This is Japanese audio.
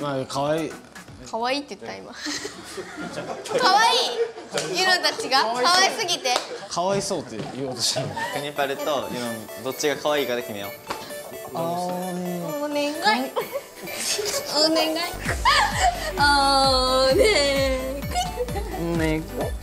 まあ可愛い。可愛いって言った今。可愛い。ユノたちが可愛すぎて。可哀想って言おうとしたの。クニパルとユノどっちが可愛いかで決めよう。お願い。お願い。お願い。